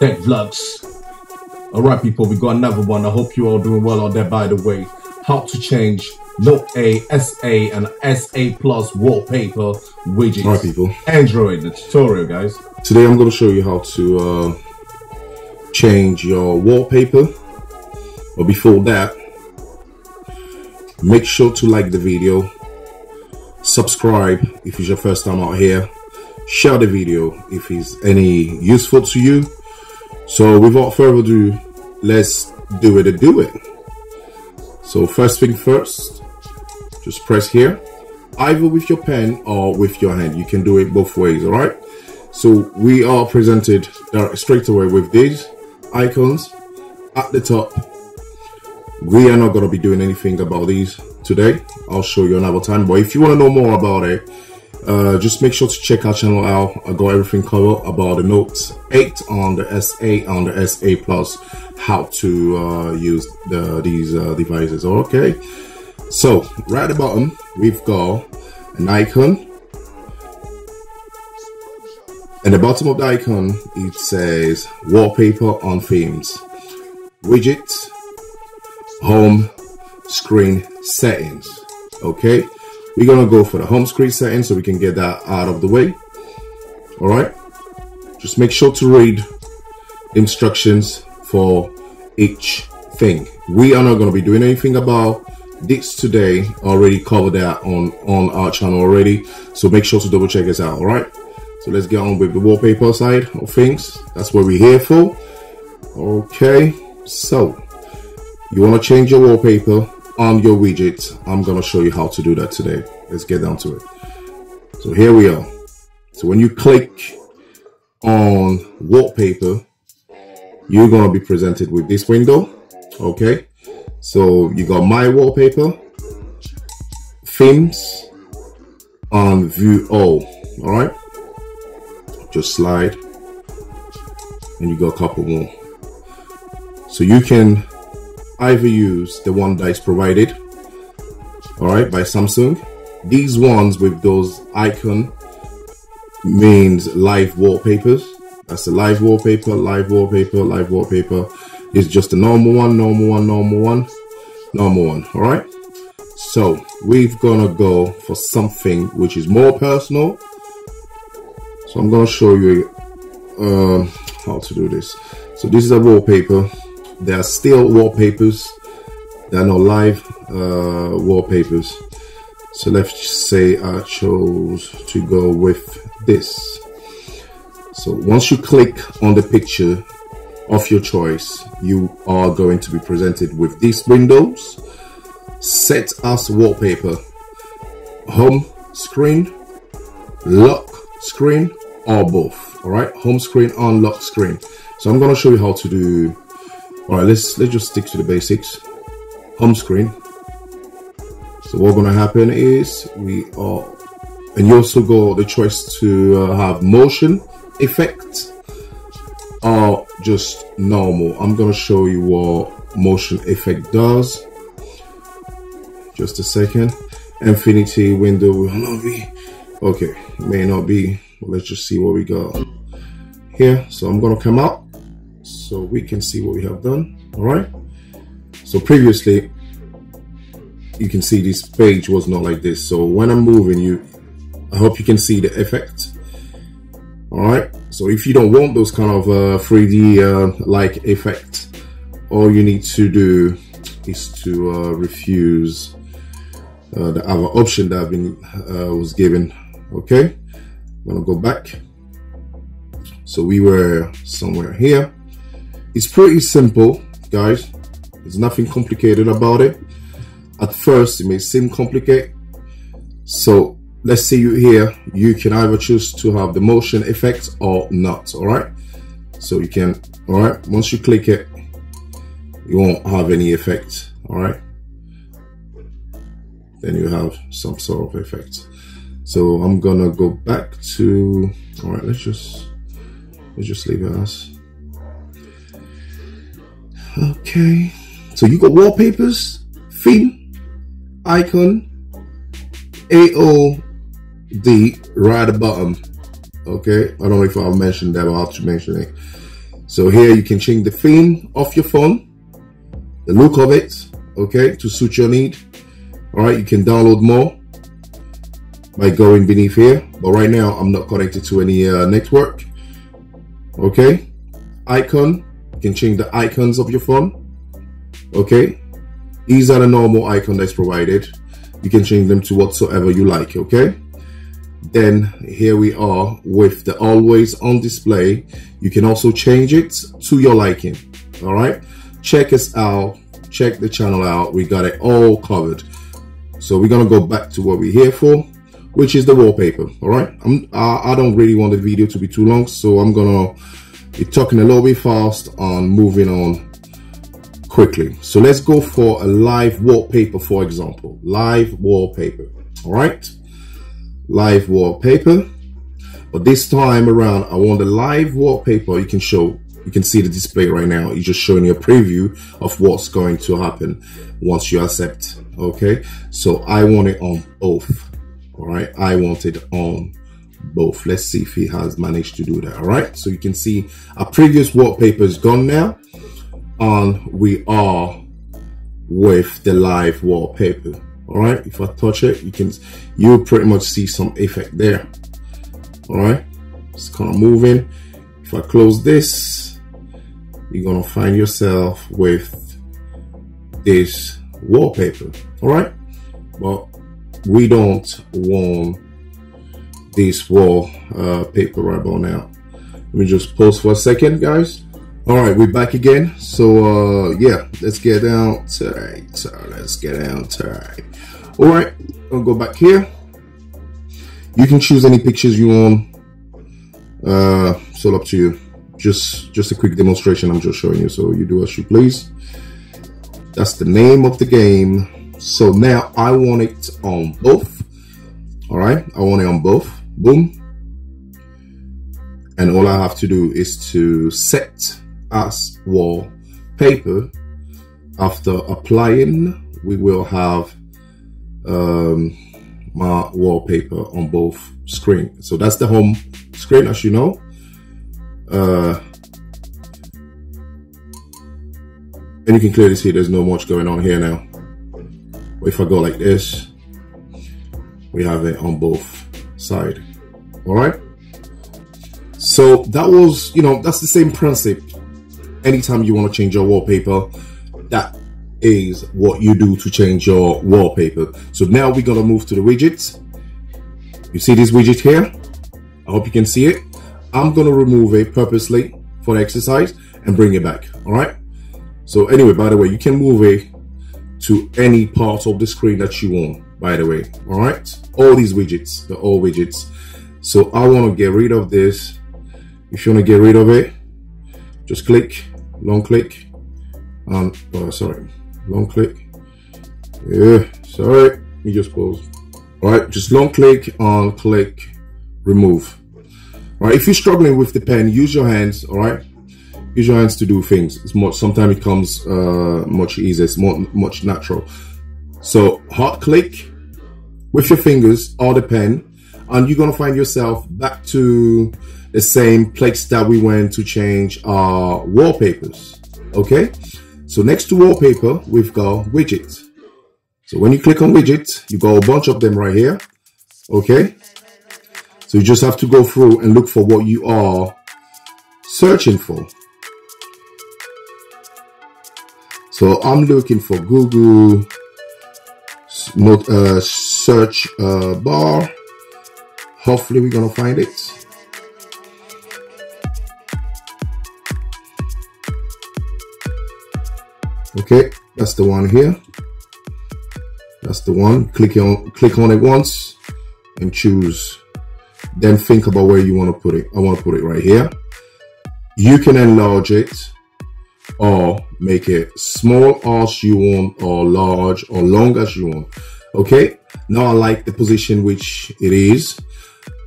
Tech vlogs. Alright people, we got another one. I hope you all doing well out there. By the way, how to change Note 8, S8 and S8 Plus wallpaper widgets. Alright people, Android, the tutorial guys. Today I'm going to show you how to change your wallpaper. But before that, make sure to like the video, subscribe if it's your first time out here, share the video if it's any useful to you. So without further ado, let's do it and do it. So first thing first, just press here, either with your pen or with your hand. You can do it both ways, all right? So we are presented straight away with these icons at the top. We are not going to be doing anything about these today. I'll show you another time, but if you want to know more about it, just make sure to check our channel out. I got everything covered about the Note 8 on the S8 on the S8 Plus, how to use these devices. Okay, so right at the bottom we've got an icon, and the bottom of the icon it says wallpaper on themes, widgets, home screen settings. Okay, we're gonna go for the home screen settings so we can get that out of the way. All right, just make sure to read instructions for each thing. We are not going to be doing anything about this today. Already covered that on our channel already, so make sure to double check us out. All right, so let's get on with the wallpaper side of things. That's what we're here for. Okay, so you want to change your wallpaper on your widget. I'm going to show you how to do that today. Let's get down to it. So here we are. So when you click on wallpaper, you're going to be presented with this window. Okay, so you got my wallpaper, themes, and view all. All right, just slide and you got a couple more. So you can either use the one that is provided, all right, by Samsung. These ones with those icon means live wallpapers. That's a live wallpaper, live wallpaper, live wallpaper. It's just a normal one, normal one, normal one, normal one. All right, so we're gonna go for something which is more personal. So I'm gonna show you how to do this. So this is a wallpaper. There are still wallpapers. There are no live wallpapers. So let's say I chose to go with this. So once you click on the picture of your choice, you are going to be presented with these windows. Set as wallpaper, home screen, lock screen, or both. All right, home screen on lock screen. So I'm going to show you how to do. All right, let's just stick to the basics. Home screen. So what's gonna happen is we are, and you also got the choice to have motion effect or just normal. I'm gonna show you what motion effect does. Just a second. Infinity window will not be okay. May not be. Let's just see what we got here. So I'm gonna come out, so we can see what we have done. All right, so previously you can see this page was not like this. So when I'm moving you, I hope you can see the effect. All right, so if you don't want those kind of 3D like effect, all you need to do is to refuse the other option that I've been was given. Okay, I'm gonna go back. So we were somewhere here. It's pretty simple, guys. There's nothing complicated about it. At first, it may seem complicated. So let's see you here. You can either choose to have the motion effects or not. All right. So you can. All right. Once you click it, you won't have any effect. All right. Then you have some sort of effect. So I'm gonna go back to. All right. Let's just leave it as. Okay, so you got wallpapers, theme, icon, AOD right at the bottom. Okay, I don't know if I've mentioned that, but I'll have to mention it. So here you can change the theme of your phone, the look of it, okay, to suit your need. All right, you can download more by going beneath here, but right now I'm not connected to any network. Okay, icon, you can change the icons of your phone. Okay, these are the normal icon that's provided. You can change them to whatsoever you like. Okay, then here we are with the always on display. You can also change it to your liking. All right, check us out, check the channel out, we got it all covered. So we're gonna go back to what we're here for, which is the wallpaper. All right, I don't really want the video to be too long, so I'm gonna be talking a little bit fast on moving on quickly. So let's go for a live wallpaper, for example. Live wallpaper. All right, live wallpaper, but this time around I want a live wallpaper. You can see the display right now. It's just showing you a preview of what's going to happen once you accept. Okay, so I want it on both. All right, I want it on both. Let's see if he has managed to do that. All right, so you can see our previous wallpaper is gone now, and we are with the live wallpaper. All right, if I touch it, you pretty much see some effect there. All right, it's kind of moving. If I close this, you're gonna find yourself with this wallpaper. All right, well, we don't want this wallpaper right about now. Let me just pause for a second, guys. All right, we're back again. So yeah, let's get out. Let's get out. All right, I'll go back here. You can choose any pictures you want. It's all up to you. Just a quick demonstration I'm just showing you, so you do as you please. That's the name of the game. So now I want it on both. All right, I want it on both. Boom. And all I have to do is to set as wallpaper. After applying, we will have my wallpaper on both screen. So that's the home screen, as you know. And you can clearly see there's not much going on here now. If I go like this, we have it on both sides. All right, so that was, you know, that's the same principle. Anytime you want to change your wallpaper, that is what you do to change your wallpaper. So now we're going to move to the widgets. You see this widget here? I hope you can see it. I'm going to remove it purposely for the exercise and bring it back. All right, so anyway, by the way, you can move it to any part of the screen that you want, by the way. All right, all these widgets, they're all widgets. So I want to get rid of this. If you want to get rid of it, just click, long click, sorry, long click. Yeah, sorry, let me just pause. All right, just long click and click remove. All right, if you're struggling with the pen, use your hands. All right, use your hands to do things. It's much, sometimes it comes much easier. It's more, much natural. So hard click with your fingers or the pen, and you're gonna find yourself back to the same place that we went to change our wallpapers. Okay, so next to wallpaper, we've got widgets. So when you click on widgets, you got a bunch of them right here. Okay, so you just have to go through and look for what you are searching for. So I'm looking for Google search bar. Hopefully we're gonna find it. Okay, that's the one here. That's the one. Click on it once and choose. Then think about where you want to put it. I want to put it right here. You can enlarge it or make it small as you want, or large or long as you want. Okay, now I like the position which it is.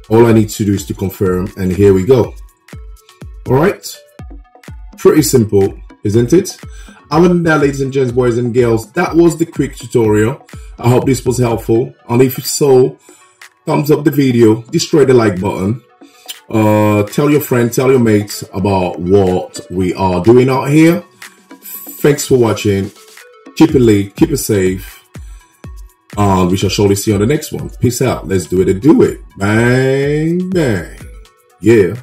All I need to do is to confirm, and here we go. All right, pretty simple, isn't it? Other than that, ladies and gents, boys and girls, that was the quick tutorial. I hope this was helpful, and if so, thumbs up the video, destroy the like button, Tell your friends, tell your mates about what we are doing out here. Thanks for watching. Keep it late, keep it safe. And we shall surely see you on the next one. Peace out. Let's do it and do it. Bang, bang. Yeah.